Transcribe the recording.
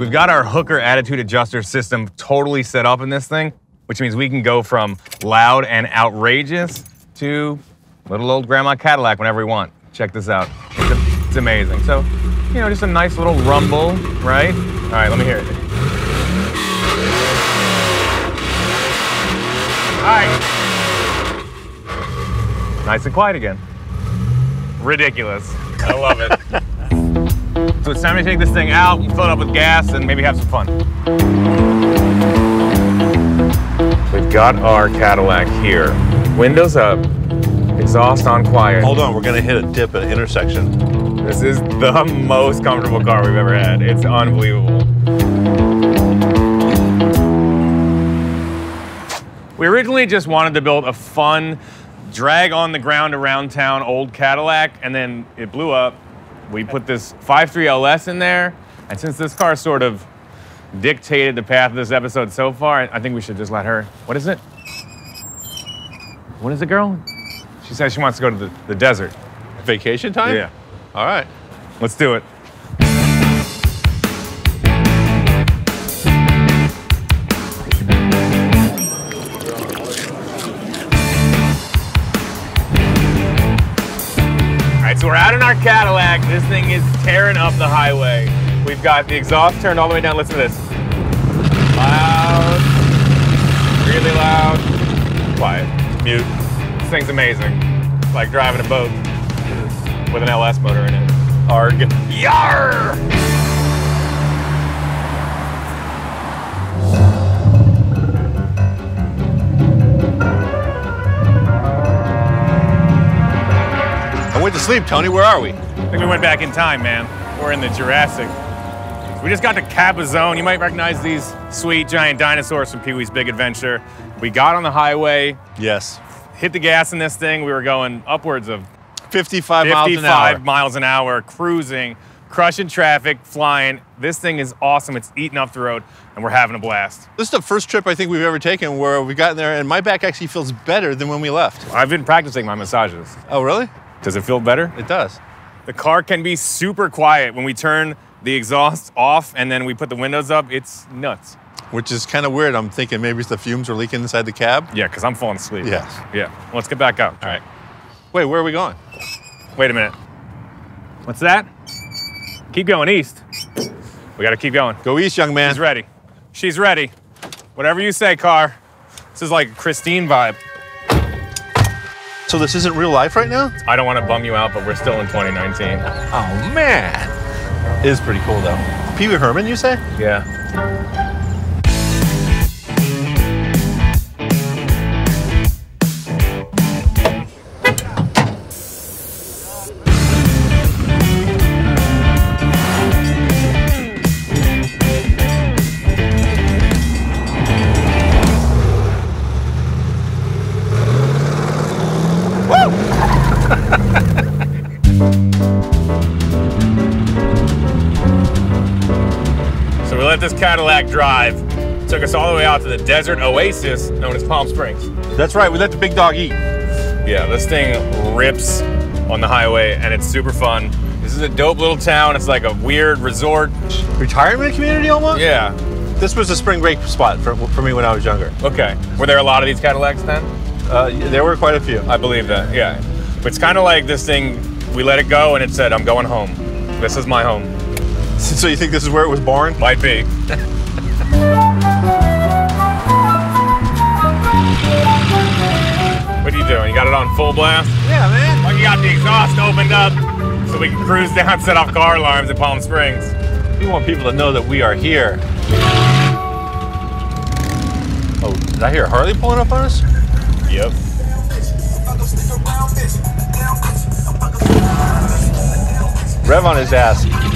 We've got our hooker attitude adjuster system totally set up in this thing, which means we can go from loud and outrageous to little old grandma Cadillac whenever we want. Check this out. It's amazing. So, you know, just a nice little rumble, right? All right, let me hear it. All right. Nice and quiet again. Ridiculous. I love it. So it's time to take this thing out and fill it up with gas and maybe have some fun. We've got our Cadillac here. Windows up, exhaust on quiet. Hold on, we're gonna hit a dip at an intersection. This is the most comfortable car we've ever had. It's unbelievable. We originally just wanted to build a fun, drag on the ground around town old Cadillac, and then it blew up. We put this 5.3 LS in there, and since this car sort of dictated the path of this episode so far, I think we should just let her. What is it? What is it, girl? She says she wants to go to the desert. Vacation time? Yeah. All right. Let's do it. So we're out in our Cadillac. This thing is tearing up the highway. We've got the exhaust turned all the way down. Listen to this. Loud, really loud, quiet, mute. This thing's amazing. It's like driving a boat with an LS motor in it. Arg. Yar! To sleep, Tony. Where are we? I think we went back in time, man. We're in the Jurassic. We just got to Cabazone. You might recognize these sweet giant dinosaurs from Pee Wee's Big Adventure. We got on the highway. Yes. Hit the gas in this thing. We were going upwards of 55 miles an hour, cruising, crushing traffic, flying. This thing is awesome. It's eating up the road, and we're having a blast. This is the first trip I think we've ever taken where we got in there, and my back actually feels better than when we left. I've been practicing my massages. Oh, really? Does it feel better? It does. The car can be super quiet when we turn the exhaust off and then we put the windows up. It's nuts. Which is kind of weird. I'm thinking maybe it's the fumes were leaking inside the cab. Yeah, because I'm falling asleep. Yes. Yeah. Let's get back up. All right. Wait, where are we going? Wait a minute. What's that? Keep going east. We got to keep going. Go east, young man. She's ready. She's ready. Whatever you say, car. This is like a Christine vibe. So this isn't real life right now? I don't want to bum you out, but we're still in 2019. Oh, man. It is pretty cool, though. Pee Wee Herman, you say? Yeah. This Cadillac drive took us all the way out to the desert oasis known as Palm Springs. That's right, we let the big dog eat. Yeah, this thing rips on the highway and it's super fun. This is a dope little town. It's like a weird resort. Retirement community almost? Yeah. This was a spring break spot for me when I was younger. Okay. Were there a lot of these Cadillacs then? There were quite a few. I believe that, yeah. But it's kind of like this thing, we let it go and it said, I'm going home. This is my home. So you think this is where it was born? Might be. What are you doing? You got it on full blast? Yeah, man. Like you got the exhaust opened up so we can cruise down, set off car alarms at Palm Springs. We want people to know that we are here. Oh, did I hear Harley pulling up on us? Yep. Rev on his ass.